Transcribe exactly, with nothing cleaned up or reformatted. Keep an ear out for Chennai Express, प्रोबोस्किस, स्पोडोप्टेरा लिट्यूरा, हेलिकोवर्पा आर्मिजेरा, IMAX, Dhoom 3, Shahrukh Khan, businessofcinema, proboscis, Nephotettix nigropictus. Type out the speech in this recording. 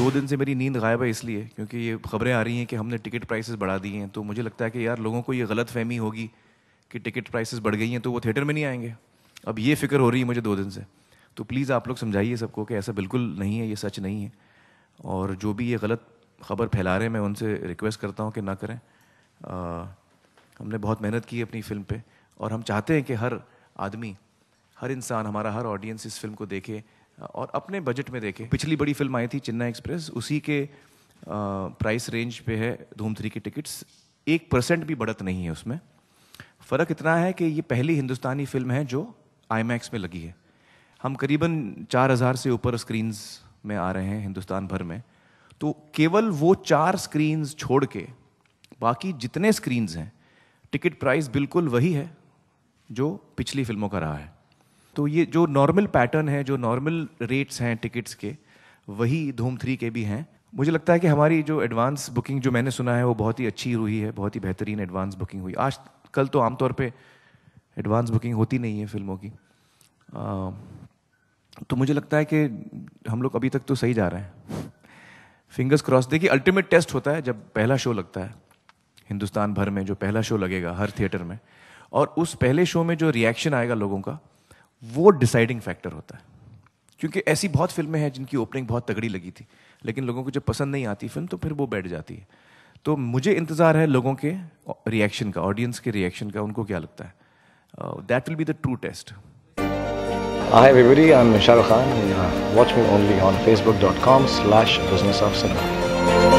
दो दिन से मेरी नींद गायब है इसलिए क्योंकि ये खबरें आ रही हैं कि हमने टिकट प्राइसेस बढ़ा दिए हैं, तो मुझे लगता है कि यार लोगों को ये गलत फहमी होगी कि टिकट प्राइसेस बढ़ गई हैं तो वो थिएटर में नहीं आएंगे। अब ये फिक्र हो रही है मुझे दो दिन से, तो प्लीज़ आप लोग समझाइए सबको कि ऐसा बिल्कुल नहीं है, ये सच नहीं है। और जो भी ये गलत खबर फैला रहे हैं मैं उनसे रिक्वेस्ट करता हूँ कि ना करें। आ, हमने बहुत मेहनत की है अपनी फ़िल्म पर और हम चाहते हैं कि हर आदमी, हर इंसान, हमारा हर ऑडियंस इस फिल्म को देखे और अपने बजट में देखे। पिछली बड़ी फिल्म आई थी चेन्नई एक्सप्रेस, उसी के प्राइस रेंज पे है धूम थ्री की टिकट्स, एक परसेंट भी बढ़त नहीं है उसमें। फ़र्क इतना है कि ये पहली हिंदुस्तानी फिल्म है जो आईमैक्स में लगी है। हम करीबन चार हज़ार से ऊपर स्क्रीन्स में आ रहे हैं हिंदुस्तान भर में, तो केवल वो चार स्क्रीन्स छोड़ के बाकी जितने स्क्रीन्स हैं टिकट प्राइस बिल्कुल वही है जो पिछली फिल्मों का रहा है। तो ये जो नॉर्मल पैटर्न है, जो नॉर्मल रेट्स हैं टिकट्स के, वही धूम थ्री के भी हैं। मुझे लगता है कि हमारी जो एडवांस बुकिंग जो मैंने सुना है वो बहुत ही अच्छी हुई है, बहुत ही बेहतरीन एडवांस बुकिंग हुई। आज कल तो आमतौर पे एडवांस बुकिंग होती नहीं है फिल्मों की, आ, तो मुझे लगता है कि हम लोग अभी तक तो सही जा रहे हैं। Fingers cross. देखिए अल्टीमेट टेस्ट होता है जब पहला शो लगता है हिंदुस्तान भर में, जो पहला शो लगेगा हर थिएटर में, और उस पहले शो में जो रिएक्शन आएगा लोगों का वो डिसाइडिंग फैक्टर होता है। क्योंकि ऐसी बहुत फिल्में हैं जिनकी ओपनिंग बहुत तगड़ी लगी थी लेकिन लोगों को जब पसंद नहीं आती फिल्म तो फिर वो बैठ जाती है। तो मुझे इंतज़ार है लोगों के रिएक्शन का, ऑडियंस के रिएक्शन का, उनको क्या लगता है। That will be the true test. Hi everybody, I'm Shahrukh Khan. Watch me only on facebook dot com slash business of cinema.